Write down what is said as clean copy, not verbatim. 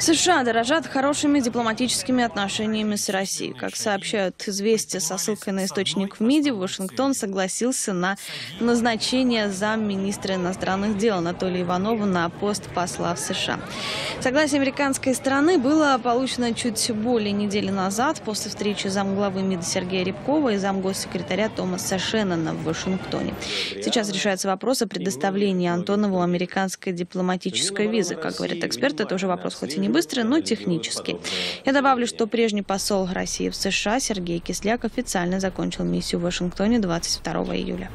США дорожат хорошими дипломатическими отношениями с Россией. Как сообщают «Известия» со ссылкой на источник в МИДе, Вашингтон согласился на назначение замминистра иностранных дел Анатолия Антонова на пост посла в США. Согласие американской стороны было получено чуть более недели назад после встречи замглавы МИДа Сергея Рябкова и замгоссекретаря Томаса Шеннона в Вашингтоне. Сейчас решается вопрос о предоставлении Антонову американской дипломатической визы. Как говорят эксперты, это уже вопрос, хоть и не быстрый, но технический. Я добавлю, что прежний посол России в США Сергей Кисляк официально закончил миссию в Вашингтоне 22 июля.